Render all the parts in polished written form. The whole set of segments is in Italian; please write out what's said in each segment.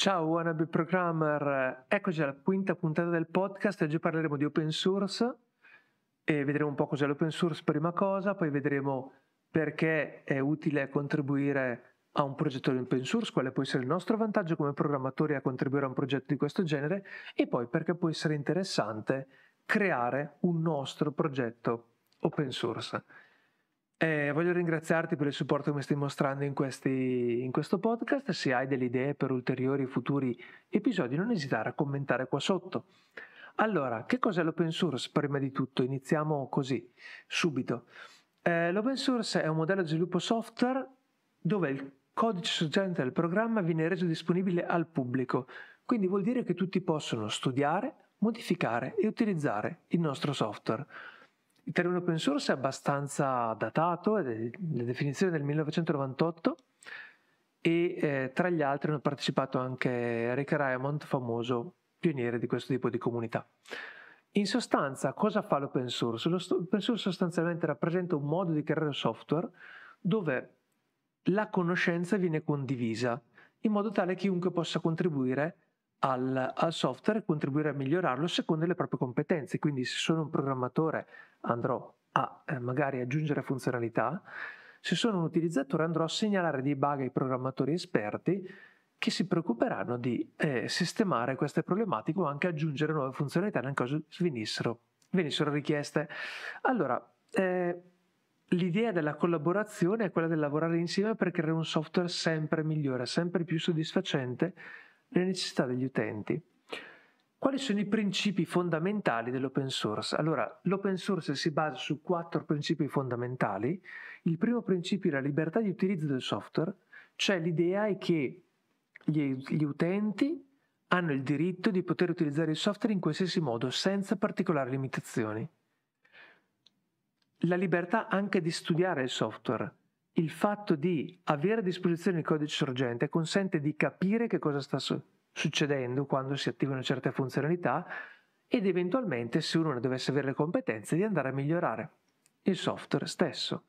Ciao wannabe programmer, eccoci alla quinta puntata del podcast. Oggi parleremo di open source e vedremo un po' cos'è l'open source prima cosa, poi vedremo perché è utile contribuire a un progetto di open source, quale può essere il nostro vantaggio come programmatori a contribuire a un progetto di questo genere e poi perché può essere interessante creare un nostro progetto open source. Voglio ringraziarti per il supporto che mi stai mostrando in questo podcast. Se hai delle idee per ulteriori futuri episodi non esitare a commentare qua sotto. Allora, che cos'è l'open source? Prima di tutto iniziamo così, subito. L'open source è un modello di sviluppo software dove il codice sorgente del programma viene reso disponibile al pubblico, quindi vuol dire che tutti possono studiare, modificare e utilizzare il nostro software. Il termine open source è abbastanza datato, è la definizione del 1998 e tra gli altri hanno partecipato anche Eric Raymond, famoso pioniere di questo tipo di comunità. In sostanza, cosa fa l'open source? L'open source sostanzialmente rappresenta un modo di creare software dove la conoscenza viene condivisa in modo tale che chiunque possa contribuire al software e contribuire a migliorarlo secondo le proprie competenze. Quindi se sono un programmatore andrò a magari aggiungere funzionalità, se sono un utilizzatore andrò a segnalare dei bug ai programmatori esperti che si preoccuperanno di sistemare queste problematiche o anche aggiungere nuove funzionalità nel caso venissero richieste. Allora, l'idea della collaborazione è quella di lavorare insieme per creare un software sempre migliore, sempre più soddisfacente le necessità degli utenti. Quali sono i principi fondamentali dell'open source? Allora, l'open source si basa su 4 principi fondamentali. Il primo principio è la libertà di utilizzo del software, cioè l'idea è che gli utenti hanno il diritto di poter utilizzare il software in qualsiasi modo, senza particolari limitazioni. La libertà anche di studiare il software. Il fatto di avere a disposizione il codice sorgente consente di capire che cosa sta succedendo quando si attivano certe funzionalità ed eventualmente, se uno ne dovesse avere le competenze, di andare a migliorare il software stesso.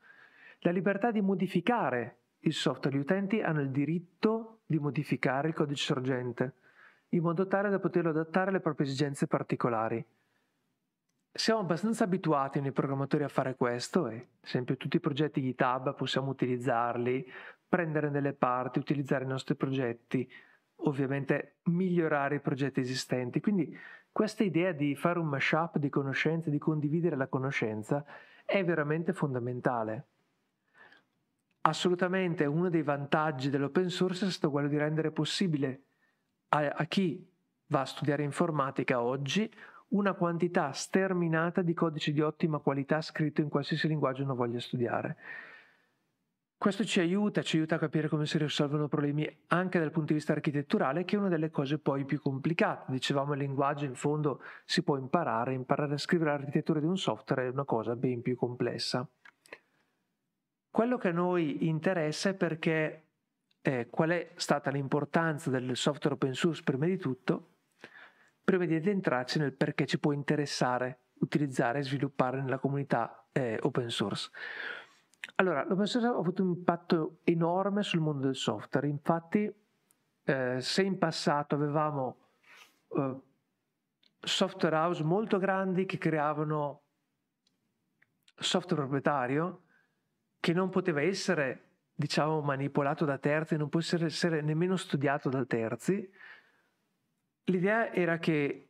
La libertà di modificare il software. Gli utenti hanno il diritto di modificare il codice sorgente in modo tale da poterlo adattare alle proprie esigenze particolari. Siamo abbastanza abituati noi programmatori a fare questo e sempre tutti i progetti GitHub possiamo utilizzarli, prendere delle parti, utilizzare i nostri progetti, ovviamente migliorare i progetti esistenti. Quindi questa idea di fare un mashup di conoscenze, di condividere la conoscenza è veramente fondamentale. Assolutamente uno dei vantaggi dell'open source è stato quello di rendere possibile a chi va a studiare informatica oggi una quantità sterminata di codice di ottima qualità scritto in qualsiasi linguaggio uno voglia studiare. Questo ci aiuta a capire come si risolvono problemi anche dal punto di vista architetturale, che è una delle cose poi più complicate. Dicevamo il linguaggio in fondo si può imparare a scrivere l'architettura di un software è una cosa ben più complessa. Quello che a noi interessa è perché qual è stata l'importanza del software open source prima di addentrarci nel perché ci può interessare utilizzare e sviluppare nella comunità open source. Allora, l'open source ha avuto un impatto enorme sul mondo del software. Infatti, se in passato avevamo software house molto grandi che creavano software proprietario che non poteva essere, diciamo, manipolato da terzi, non può essere nemmeno studiato da terzi, l'idea era che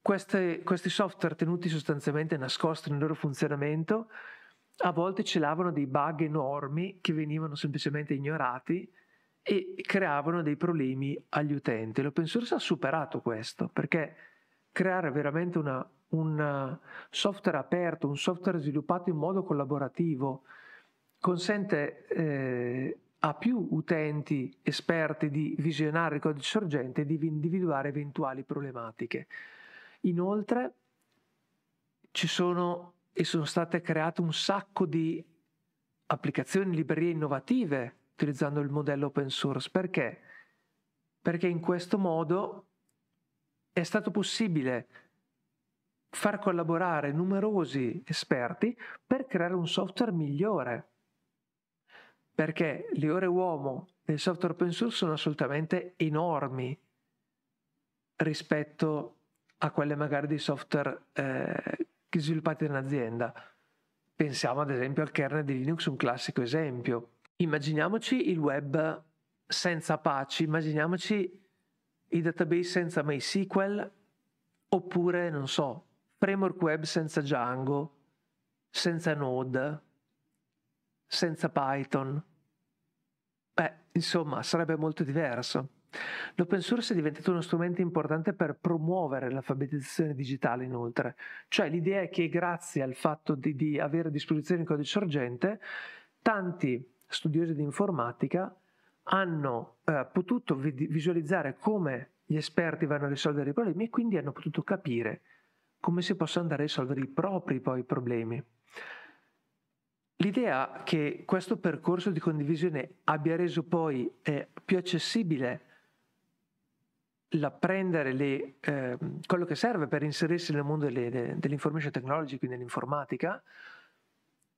questi software tenuti sostanzialmente nascosti nel loro funzionamento a volte celavano dei bug enormi che venivano semplicemente ignorati e creavano dei problemi agli utenti. L'open source ha superato questo, perché creare veramente un software aperto, un software sviluppato in modo collaborativo consente a più utenti esperti di visionare il codice sorgente e di individuare eventuali problematiche. Inoltre sono state create un sacco di applicazioni, librerie innovative utilizzando il modello open source. Perché? Perché in questo modo è stato possibile far collaborare numerosi esperti per creare un software migliore. Perché le ore uomo nel software open source sono assolutamente enormi rispetto a quelle magari di software sviluppati in azienda. Pensiamo ad esempio al kernel di Linux, un classico esempio. Immaginiamoci il web senza Apache, immaginiamoci i database senza MySQL, oppure, non so, framework web senza Django, senza Node, senza Python. Beh, insomma, sarebbe molto diverso. L'open source è diventato uno strumento importante per promuovere l'alfabetizzazione digitale, inoltre. Cioè, l'idea è che grazie al fatto di avere a disposizione il codice sorgente, tanti studiosi di informatica hanno potuto visualizzare come gli esperti vanno a risolvere i problemi e quindi hanno potuto capire come si possono andare a risolvere i propri poi problemi. L'idea che questo percorso di condivisione abbia reso poi più accessibile l'apprendere quello che serve per inserirsi nel mondo dell'information technology, quindi nell'informatica,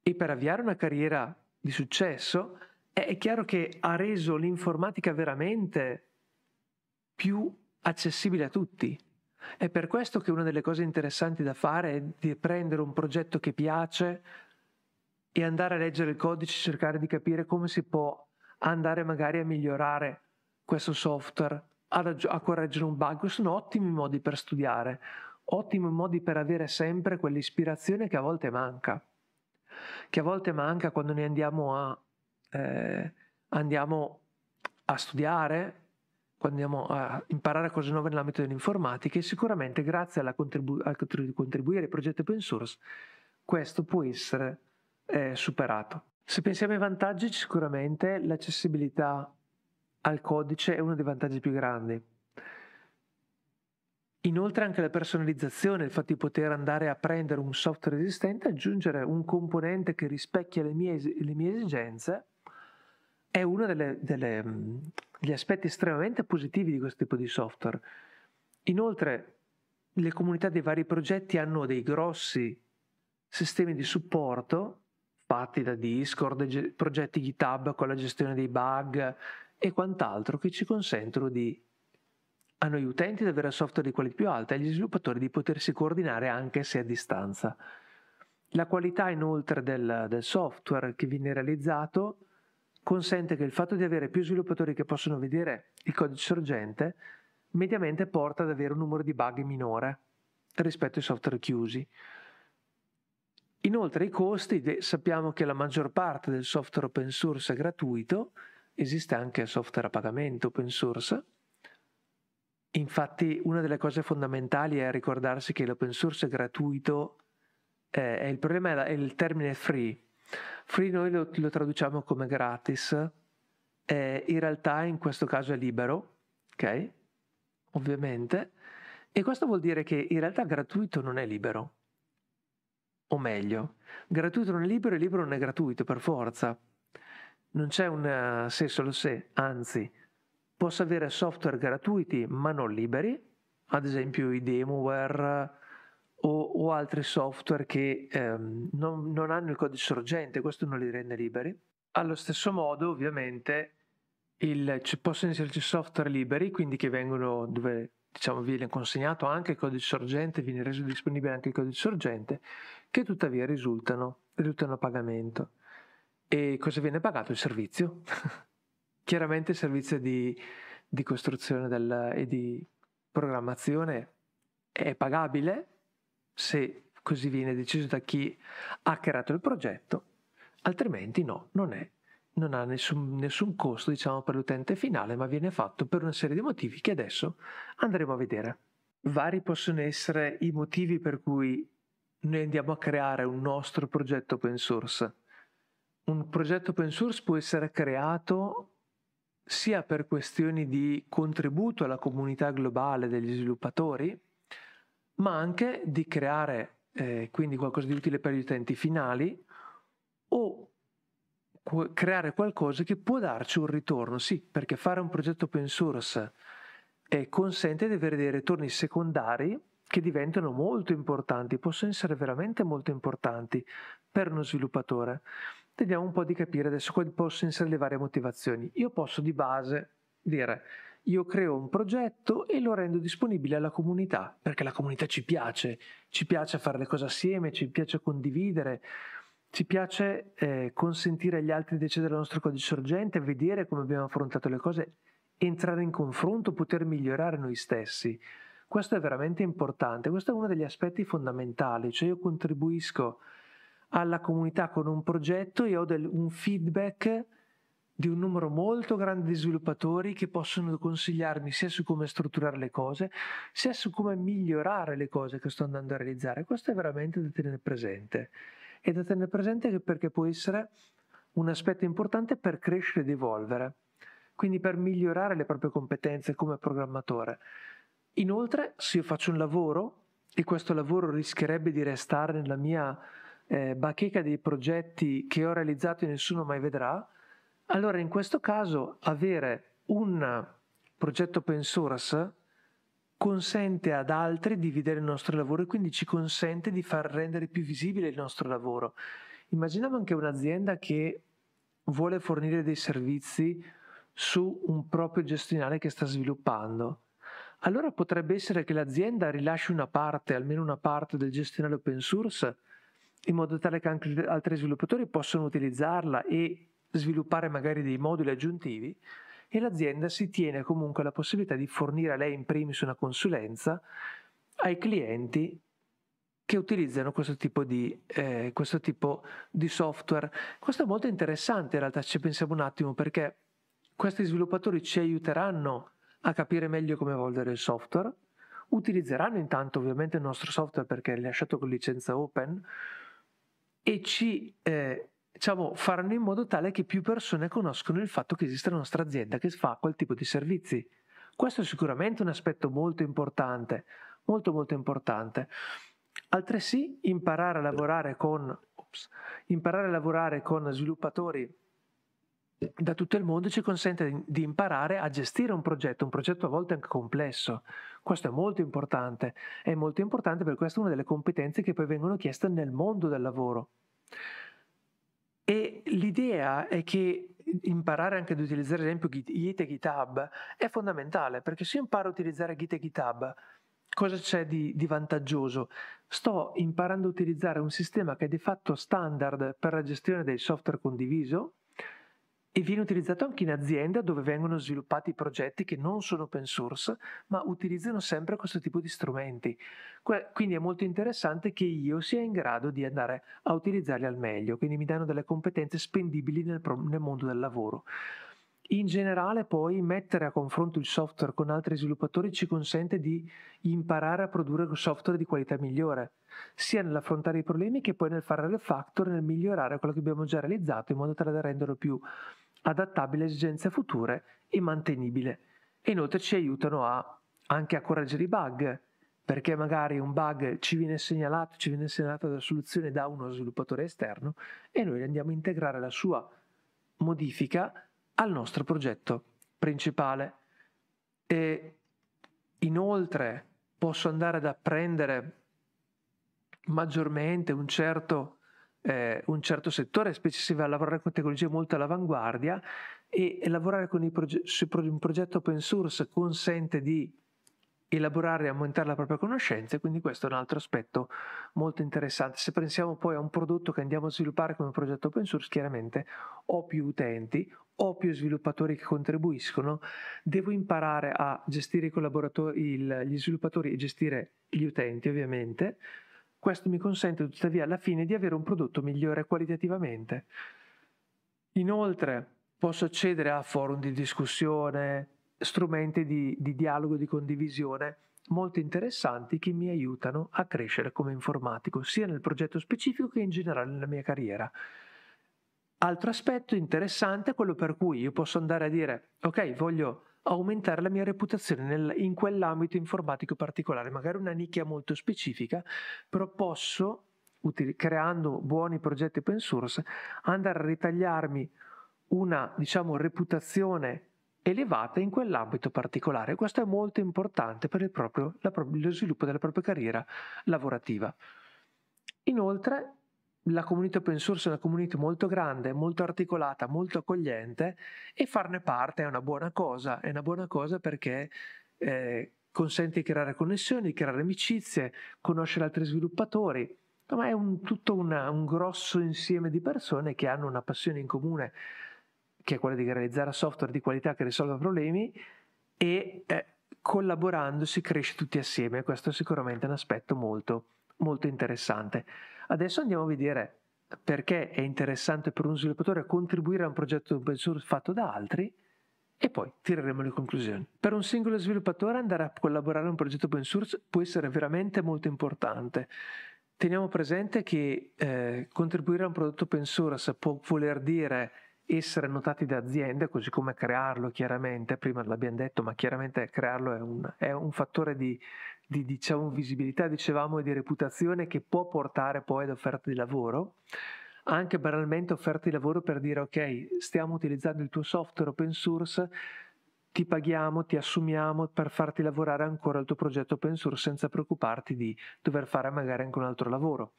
e per avviare una carriera di successo, è chiaro che ha reso l'informatica veramente più accessibile a tutti. È per questo che una delle cose interessanti da fare è di prendere un progetto che piace e andare a leggere il codice, cercare di capire come si può andare magari a migliorare questo software, a correggere un bug. Sono ottimi modi per studiare, ottimi modi per avere sempre quell'ispirazione che a volte manca. Che a volte manca quando noi andiamo a studiare, quando andiamo a imparare cose nuove nell'ambito dell'informatica, e sicuramente grazie alla contribuire ai progetti open source questo può essere superato. Se pensiamo ai vantaggi, sicuramente l'accessibilità al codice è uno dei vantaggi più grandi. Inoltre anche la personalizzazione, il fatto di poter andare a prendere un software esistente, aggiungere un componente che rispecchia le mie esigenze, è uno degli aspetti estremamente positivi di questo tipo di software. Inoltre le comunità dei vari progetti hanno dei grossi sistemi di supporto fatti da Discord, progetti GitHub con la gestione dei bug e quant'altro, che ci consentono di a noi utenti di avere software di qualità più alta e agli sviluppatori di potersi coordinare anche se a distanza. La qualità inoltre del software che viene realizzato consente che il fatto di avere più sviluppatori che possono vedere il codice sorgente mediamente porta ad avere un numero di bug minore rispetto ai software chiusi. Inoltre i costi, sappiamo che la maggior parte del software open source è gratuito, esiste anche software a pagamento open source. Infatti una delle cose fondamentali è ricordarsi che l'open source è gratuito, il problema è il termine free. Free noi lo traduciamo come gratis, in realtà in questo caso è libero, ok? Ovviamente, e questo vuol dire che in realtà gratuito non è libero, o meglio, gratuito non è libero e libero non è gratuito per forza. Non c'è un se solo se, anzi. Posso avere software gratuiti ma non liberi, ad esempio i demoware o altri software che non hanno il codice sorgente, questo non li rende liberi. Allo stesso modo ovviamente possono esserci software liberi, quindi che vengono, dove diciamo viene consegnato anche il codice sorgente, viene reso disponibile anche il codice sorgente, che tuttavia risultano a pagamento. E cosa viene pagato? Il servizio. Chiaramente il servizio di costruzione e di programmazione è pagabile, se così viene deciso da chi ha creato il progetto, altrimenti no, non ha nessun costo, diciamo, per l'utente finale, ma viene fatto per una serie di motivi che adesso andremo a vedere. Vari possono essere i motivi per cui noi andiamo a creare un nostro progetto open source. Un progetto open source può essere creato sia per questioni di contributo alla comunità globale degli sviluppatori, ma anche di creare quindi qualcosa di utile per gli utenti finali, o creare qualcosa che può darci un ritorno, sì, perché fare un progetto open source consente di avere dei ritorni secondari che diventano molto importanti, possono essere veramente molto importanti per uno sviluppatore. Vediamo un po' di capire adesso quali possono essere le varie motivazioni. Io posso di base dire: io creo un progetto e lo rendo disponibile alla comunità, perché la comunità ci piace fare le cose assieme, ci piace condividere, ci piace consentire agli altri di accedere al nostro codice sorgente, vedere come abbiamo affrontato le cose, entrare in confronto, poter migliorare noi stessi. Questo è veramente importante, questo è uno degli aspetti fondamentali, cioè io contribuisco alla comunità con un progetto e ho un feedback di un numero molto grande di sviluppatori che possono consigliarmi sia su come strutturare le cose, sia su come migliorare le cose che sto andando a realizzare. Questo è veramente da tenere presente. È da tenere presente perché può essere un aspetto importante per crescere ed evolvere, quindi per migliorare le proprie competenze come programmatore. Inoltre, se io faccio un lavoro e questo lavoro rischierebbe di restare nella mia bacheca dei progetti che ho realizzato e nessuno mai vedrà, allora in questo caso avere un progetto open source consente ad altri di vedere il nostro lavoro e quindi ci consente di far rendere più visibile il nostro lavoro. Immaginiamo anche un'azienda che vuole fornire dei servizi su un proprio gestionale che sta sviluppando. Allora potrebbe essere che l'azienda rilasci una parte, almeno una parte del gestionale open source, in modo tale che anche altri sviluppatori possano utilizzarla e sviluppare magari dei moduli aggiuntivi, e l'azienda si tiene comunque la possibilità di fornire a lei in primis una consulenza ai clienti che utilizzano questo tipo di software. Questo è molto interessante, in realtà ci pensiamo un attimo, perché questi sviluppatori ci aiuteranno a capire meglio come evolvere il software, utilizzeranno intanto ovviamente il nostro software perché è rilasciato con licenza open e ci faranno in modo tale che più persone conoscono il fatto che esiste la nostra azienda che fa quel tipo di servizi. Questo è sicuramente un aspetto molto importante, molto importante. Altresì imparare a lavorare con sviluppatori da tutto il mondo ci consente di imparare a gestire un progetto a volte anche complesso. Questo è molto importante perché questa è una delle competenze che poi vengono chieste nel mondo del lavoro. E l'idea è che imparare anche ad utilizzare ad esempio Git e GitHub è fondamentale, perché se io imparo a utilizzare Git e GitHub, cosa c'è di vantaggioso? Sto imparando a utilizzare un sistema che è di fatto standard per la gestione del software condiviso e viene utilizzato anche in azienda dove vengono sviluppati progetti che non sono open source ma utilizzano sempre questo tipo di strumenti. Quindi è molto interessante che io sia in grado di andare a utilizzarli al meglio, quindi mi danno delle competenze spendibili nel mondo del lavoro. In generale poi mettere a confronto il software con altri sviluppatori ci consente di imparare a produrre software di qualità migliore, sia nell'affrontare i problemi che poi nel fare refactor, nel migliorare quello che abbiamo già realizzato in modo tale da renderlo più adattabile a esigenze future e mantenibile. E inoltre ci aiutano anche a correggere i bug, perché magari un bug ci viene segnalato la soluzione da uno sviluppatore esterno e noi andiamo a integrare la sua modifica al nostro progetto principale. E inoltre posso andare ad apprendere maggiormente un certo settore, specie se va a lavorare con tecnologie molto all'avanguardia, e lavorare con un progetto open source consente di elaborare e aumentare la propria conoscenza, e quindi questo è un altro aspetto molto interessante. Se pensiamo poi a un prodotto che andiamo a sviluppare come progetto open source, chiaramente ho più utenti, ho più sviluppatori che contribuiscono, devo imparare a gestire i collaboratori, gli sviluppatori e gestire gli utenti ovviamente. Questo mi consente tuttavia alla fine di avere un prodotto migliore qualitativamente. Inoltre posso accedere a forum di discussione, strumenti di dialogo, di condivisione molto interessanti che mi aiutano a crescere come informatico, sia nel progetto specifico che in generale nella mia carriera. Altro aspetto interessante è quello per cui io posso andare a dire: ok, voglio aumentare la mia reputazione in quell'ambito informatico particolare, magari una nicchia molto specifica, però posso, creando buoni progetti open source, andare a ritagliarmi una, reputazione elevata in quell'ambito particolare. Questo è molto importante per lo sviluppo della propria carriera lavorativa. Inoltre la community open source è una community molto grande, molto articolata, molto accogliente, e farne parte è una buona cosa, perché consente di creare connessioni, creare amicizie, conoscere altri sviluppatori, ma è tutto un grosso insieme di persone che hanno una passione in comune, che è quella di realizzare software di qualità che risolva problemi, e collaborando si cresce tutti assieme. Questo è sicuramente un aspetto molto, molto interessante. Adesso andiamo a vedere perché è interessante per uno sviluppatore contribuire a un progetto open source fatto da altri, e poi tireremo le conclusioni. Per un singolo sviluppatore andare a collaborare a un progetto open source può essere veramente molto importante. Teniamo presente che contribuire a un prodotto open source può voler dire essere notati da aziende, così come crearlo chiaramente, prima l'abbiamo detto, ma chiaramente crearlo è un fattore di diciamo, visibilità, dicevamo, e di reputazione che può portare poi ad offerte di lavoro, anche banalmente offerte di lavoro per dire ok, stiamo utilizzando il tuo software open source, ti paghiamo, ti assumiamo per farti lavorare ancora il tuo progetto open source senza preoccuparti di dover fare magari anche un altro lavoro.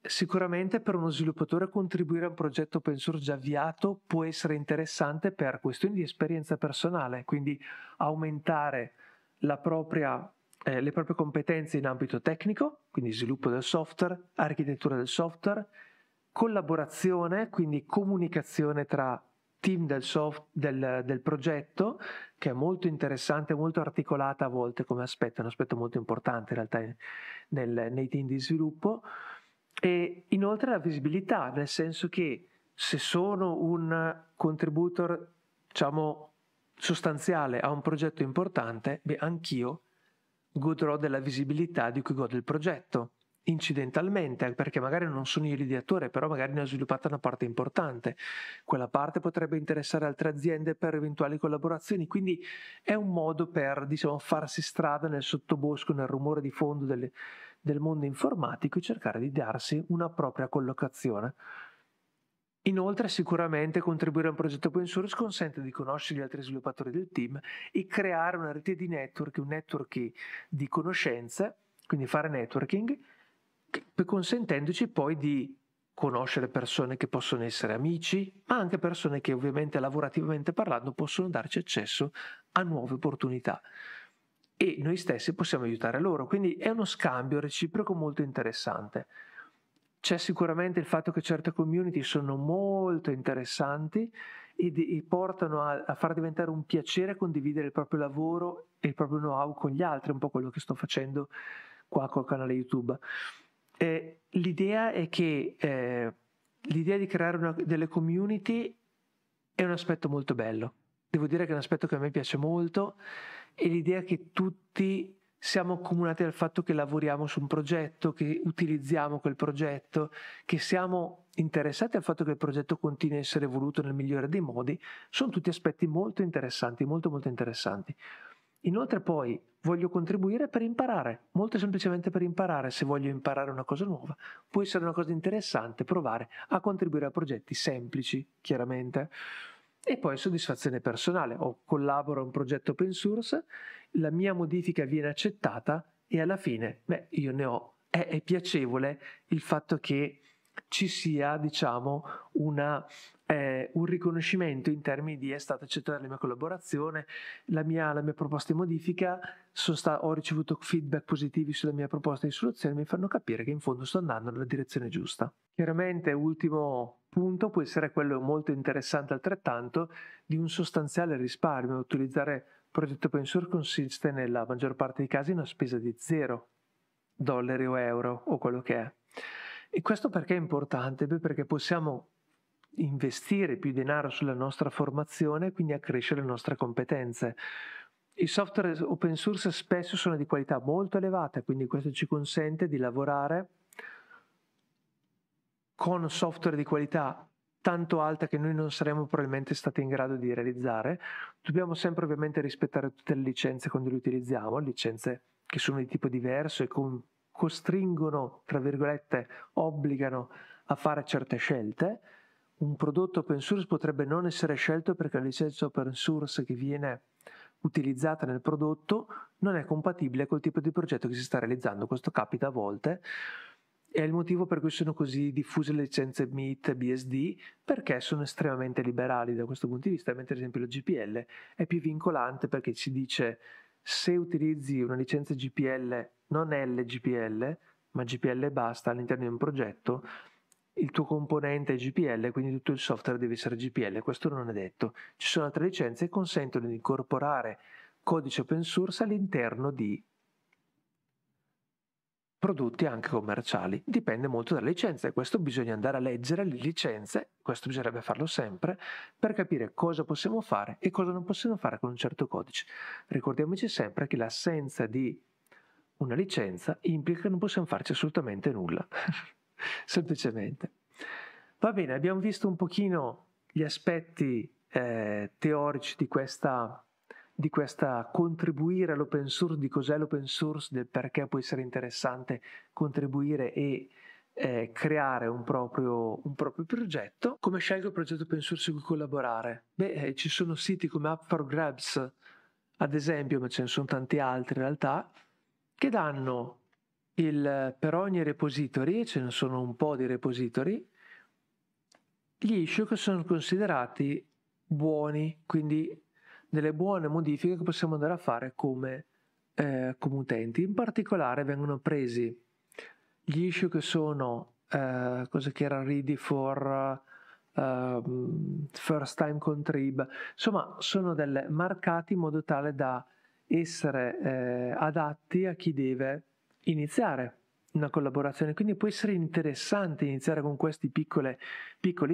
Sicuramente per uno sviluppatore contribuire a un progetto open source già avviato può essere interessante per questioni di esperienza personale, quindi aumentare la propria le proprie competenze in ambito tecnico, quindi sviluppo del software, architettura del software, collaborazione, quindi comunicazione tra team del progetto, che è molto interessante, molto articolata a volte come aspetto, è un aspetto molto importante in realtà nei team di sviluppo, e inoltre la visibilità, nel senso che se sono un contributor, diciamo, sostanziale a un progetto importante, beh, anch'io godrò della visibilità di cui gode il progetto, incidentalmente, perché magari non sono io l'ideatore, però magari ne ho sviluppata una parte importante, quella parte potrebbe interessare altre aziende per eventuali collaborazioni, quindi è un modo per, diciamo, farsi strada nel sottobosco, nel rumore di fondo del mondo informatico, e cercare di darsi una propria collocazione. Inoltre sicuramente contribuire a un progetto open source consente di conoscere gli altri sviluppatori del team e creare una rete di network, un network di conoscenze, quindi fare networking, consentendoci poi di conoscere persone che possono essere amici, ma anche persone che ovviamente lavorativamente parlando possono darci accesso a nuove opportunità, e noi stessi possiamo aiutare loro, quindi è uno scambio reciproco molto interessante. C'è sicuramente il fatto che certe community sono molto interessanti e portano a far diventare un piacere condividere il proprio lavoro e il proprio know-how con gli altri, un po' quello che sto facendo qua col canale YouTube. L'idea è che l'idea di creare delle community è un aspetto molto bello, devo dire che è un aspetto che a me piace molto, e l'idea che tutti siamo accomunati dal fatto che lavoriamo su un progetto, che utilizziamo quel progetto, che siamo interessati al fatto che il progetto continui a essere evoluto nel migliore dei modi, sono tutti aspetti molto interessanti, molto molto interessanti. Inoltre poi voglio contribuire per imparare, molto semplicemente per imparare, se voglio imparare una cosa nuova, può essere una cosa interessante provare a contribuire a progetti semplici, chiaramente. E poi soddisfazione personale, o collaboro a un progetto open source, la mia modifica viene accettata e alla fine, beh, io ne ho, è piacevole il fatto che ci sia, diciamo, un riconoscimento in termini di è stata accettata la mia collaborazione, la mia proposta di modifica, ho ricevuto feedback positivi sulla mia proposta di soluzione, mi fanno capire che in fondo sto andando nella direzione giusta. Chiaramente, ultimo punto, può essere quello molto interessante altrettanto, di un sostanziale risparmio. Utilizzare progetto open source consiste nella maggior parte dei casi in una spesa di $0 o euro o quello che è. E questo perché è importante? Beh, perché possiamo investire più denaro sulla nostra formazione e quindi accrescere le nostre competenze. I software open source spesso sono di qualità molto elevata, quindi questo ci consente di lavorare con software di qualità tanto alta che noi non saremmo probabilmente stati in grado di realizzare. Dobbiamo sempre ovviamente rispettare tutte le licenze quando le utilizziamo, licenze che sono di tipo diverso e costringono, tra virgolette, obbligano a fare certe scelte. Un prodotto open source potrebbe non essere scelto perché la licenza open source che viene utilizzata nel prodotto non è compatibile col tipo di progetto che si sta realizzando. Questo capita a volte, è il motivo per cui sono così diffuse le licenze MIT e BSD, perché sono estremamente liberali da questo punto di vista, mentre ad esempio lo GPL è più vincolante perché ci dice se utilizzi una licenza GPL, non LGPL, ma GPL basta all'interno di un progetto, il tuo componente è GPL, quindi tutto il software deve essere GPL. Questo non è detto. Ci sono altre licenze che consentono di incorporare codice open source all'interno di prodotti anche commerciali. Dipende molto dalle licenze, questo bisogna andare a leggere le licenze, questo bisognerebbe farlo sempre, per capire cosa possiamo fare e cosa non possiamo fare con un certo codice. Ricordiamoci sempre che l'assenza di una licenza implica che non possiamo farci assolutamente nulla, semplicemente. Va bene, abbiamo visto un pochino gli aspetti teorici di questa contribuire all'open source, di cos'è l'open source, del perché può essere interessante contribuire e creare un proprio progetto. Come scelgo il progetto open source su cui collaborare? Beh, ci sono siti come Up for Grabs, ad esempio, ma ce ne sono tanti altri in realtà, che danno per ogni repository, ce ne sono un po' di repository, gli issue che sono considerati buoni, quindi delle buone modifiche che possiamo andare a fare come utenti. In particolare vengono presi gli issue che sono cose che erano ready for first time contrib, insomma sono marcati in modo tale da essere adatti a chi deve iniziare una collaborazione. Quindi può essere interessante iniziare con questi piccoli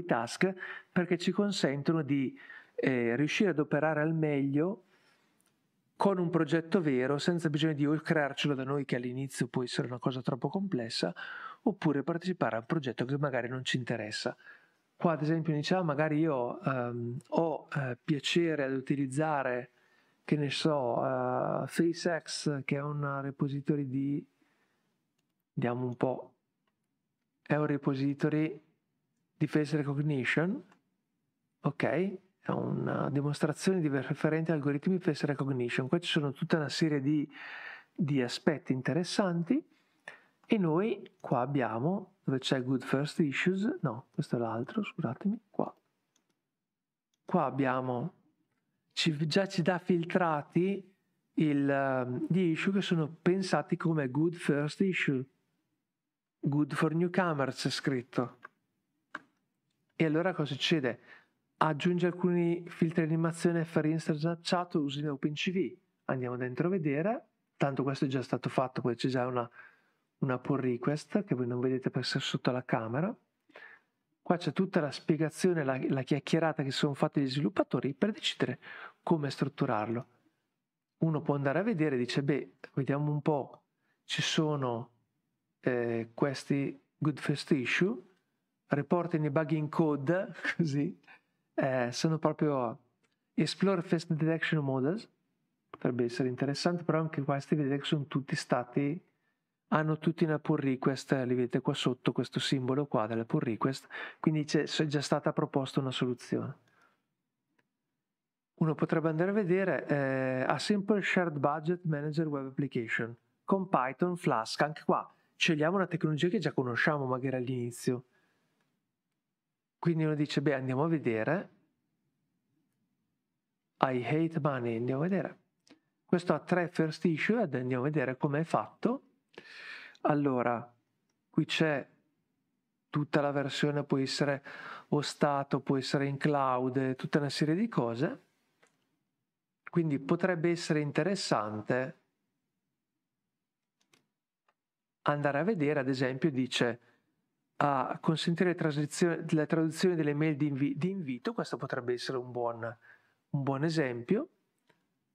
task, perché ci consentono di riuscire ad operare al meglio con un progetto vero, senza bisogno di o crearcelo da noi, che all'inizio può essere una cosa troppo complessa, oppure partecipare a un progetto che magari non ci interessa. Qua ad esempio diciamo, magari io ho piacere ad utilizzare, che ne so, FaceX, che è un repository di, vediamo un po', è un repository di face recognition, ok? È una dimostrazione referente agli algoritmi di face recognition. Qua ci sono tutta una serie di aspetti interessanti, e noi qua abbiamo, dove c'è good first issues, no, questo è l'altro, scusatemi, qua abbiamo, già ci dà filtrati gli issue che sono pensati come good first issue, good for newcomers è scritto. E allora cosa succede? Aggiunge alcuni filtri di animazione for instance snapshot using OpenCV. Andiamo dentro a vedere, tanto questo è già stato fatto, poi c'è già una pull request che voi non vedete perché è sotto la camera. Qua c'è tutta la spiegazione, la chiacchierata che sono fatti gli sviluppatori per decidere come strutturarlo. Uno può andare a vedere, dice beh, vediamo un po', ci sono questi good first issue, reporting e bugging code, così. Sono proprio Explore Face Detection Models, potrebbe essere interessante, però anche questi vedete che sono tutti stati, hanno tutti una pull request, li vedete qua sotto questo simbolo qua della pull request, quindi c'è già stata proposta una soluzione. Uno potrebbe andare a vedere a Simple Shared Budget Manager Web Application con Python, Flask, anche qua scegliamo una tecnologia che già conosciamo magari all'inizio. Quindi uno dice, beh, andiamo a vedere, I hate money, andiamo a vedere. Questo ha 3 first issue, ed andiamo a vedere com'è fatto. Allora, qui c'è tutta la versione, può essere hostato, può essere in cloud, tutta una serie di cose. Quindi potrebbe essere interessante andare a vedere, ad esempio, dice, a consentire la traduzione delle mail di invito. Questo potrebbe essere un buon esempio.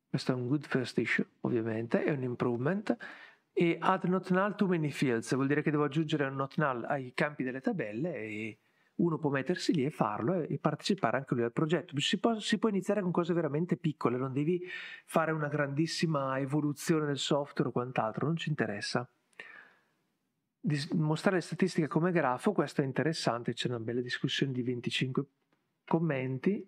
Questo è un good first issue, ovviamente, è un improvement. E add not null to many fields, vuol dire che devo aggiungere un not null ai campi delle tabelle, e uno può mettersi lì e farlo e partecipare anche lui al progetto. Si può iniziare con cose veramente piccole, non devi fare una grandissima evoluzione del software o quant'altro, non ci interessa. Mostrare le statistiche come grafo, questo è interessante, c'è una bella discussione di 25 commenti,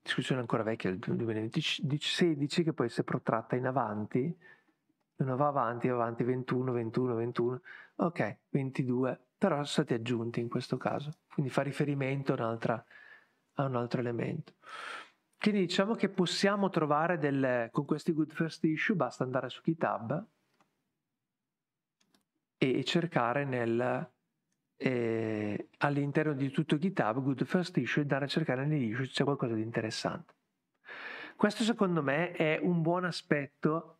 discussione ancora vecchia del 2016 che poi si è protratta in avanti, uno va avanti, 21, 21, 21, ok, 22, però sono stati aggiunti in questo caso, quindi fa riferimento a un altro elemento. Quindi diciamo che possiamo trovare delle, con questi good first issue basta andare su GitHub e cercare nel... all'interno di tutto GitHub good first issue e andare a cercare negli issue se c'è qualcosa di interessante. Questo secondo me è un buon aspetto,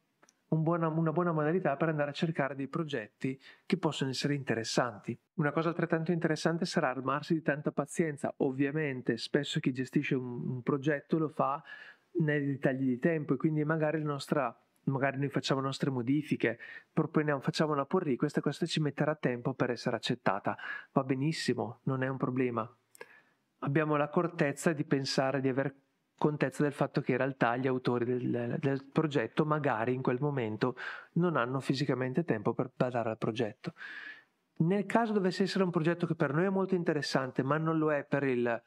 una buona modalità per andare a cercare dei progetti che possono essere interessanti. Una cosa altrettanto interessante sarà armarsi di tanta pazienza. Ovviamente spesso chi gestisce un progetto lo fa nei dettagli di tempo e quindi magari noi facciamo nostre modifiche, proponiamo, facciamo una pull request e questa ci metterà tempo per essere accettata. Va benissimo, non è un problema. Abbiamo l'accortezza di pensare, di aver contezza del fatto che in realtà gli autori del progetto magari in quel momento non hanno fisicamente tempo per badare al progetto. Nel caso dovesse essere un progetto che per noi è molto interessante ma non lo è per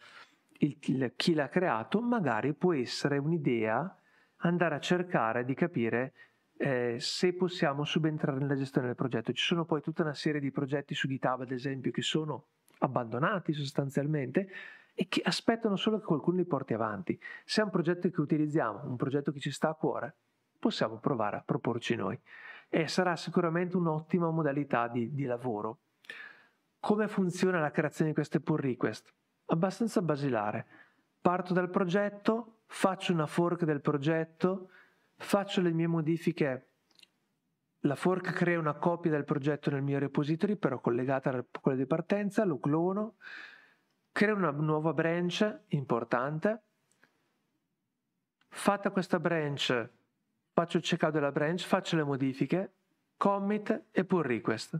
chi l'ha creato, magari può essere un'idea andare a cercare di capire se possiamo subentrare nella gestione del progetto. Ci sono poi tutta una serie di progetti su GitHub, ad esempio, che sono abbandonati sostanzialmente e che aspettano solo che qualcuno li porti avanti. Se è un progetto che utilizziamo, un progetto che ci sta a cuore, possiamo provare a proporci noi. E sarà sicuramente un'ottima modalità di lavoro. Come funziona la creazione di queste pull request? Abbastanza basilare. Parto dal progetto, faccio una fork del progetto, faccio le mie modifiche, la fork crea una copia del progetto nel mio repository però collegata a quella di partenza, lo clono, creo una nuova branch importante, fatta questa branch faccio il checkout della branch, faccio le modifiche, commit e pull request.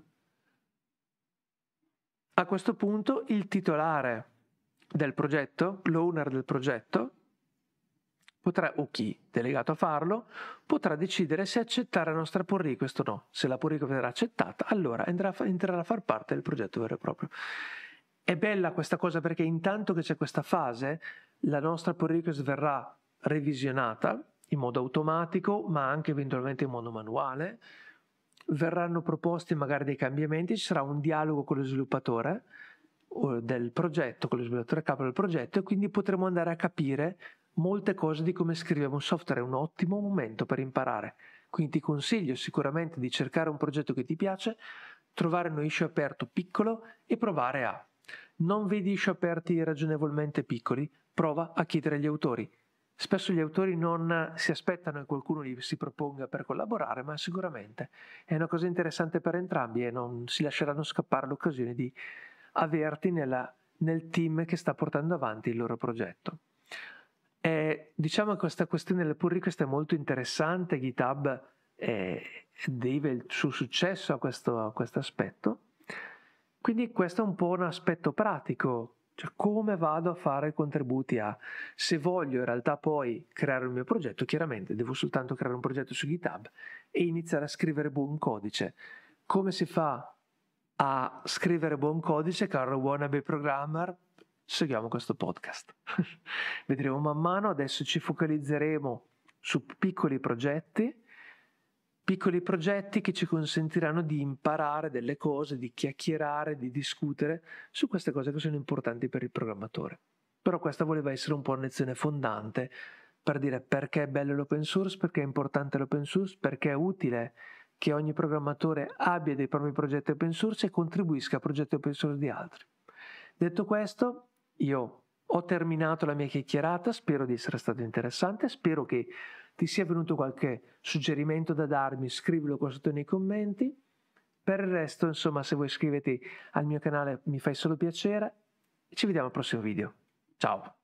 A questo punto il titolare del progetto, l'owner del progetto, potrà, o chi delegato a farlo, potrà decidere se accettare la nostra pull request o no. Se la pull request verrà accettata, allora entrerà a far parte del progetto vero e proprio. È bella questa cosa perché intanto che c'è questa fase, la nostra pull request verrà revisionata in modo automatico, ma anche eventualmente in modo manuale. Verranno proposti magari dei cambiamenti, ci sarà un dialogo con lo sviluppatore del progetto, con lo sviluppatore capo del progetto, e quindi potremo andare a capire molte cose di come scriviamo un software. È un ottimo momento per imparare, quindi ti consiglio sicuramente di cercare un progetto che ti piace, trovare uno issue aperto piccolo e provare a... Non vedi issue aperti ragionevolmente piccoli, prova a chiedere agli autori. Spesso gli autori non si aspettano che qualcuno gli si proponga per collaborare, ma sicuramente è una cosa interessante per entrambi e non si lasceranno scappare l'occasione di averti nel team che sta portando avanti il loro progetto. Diciamo che questa questione delle pull request è molto interessante. GitHub deve il suo successo a questo aspetto, quindi questo è un po' un aspetto pratico, cioè come vado a fare contributi a... Se voglio in realtà poi creare il mio progetto, chiaramente devo soltanto creare un progetto su GitHub e iniziare a scrivere buon codice. Come si fa a scrivere buon codice, caro wannabe programmer? Seguiamo questo podcast. Vedremo man mano. Adesso ci focalizzeremo su piccoli progetti che ci consentiranno di imparare delle cose, di chiacchierare, di discutere su queste cose che sono importanti per il programmatore. Però questa voleva essere un po' una lezione fondante per dire perché è bello l'open source, perché è importante l'open source, perché è utile che ogni programmatore abbia dei propri progetti open source e contribuisca a progetti open source di altri. Detto questo, io ho terminato la mia chiacchierata, spero di essere stato interessante, spero che ti sia venuto qualche suggerimento da darmi, scrivilo qua sotto nei commenti. Per il resto, insomma, se vuoi iscriverti al mio canale mi fai solo piacere. Ci vediamo al prossimo video. Ciao!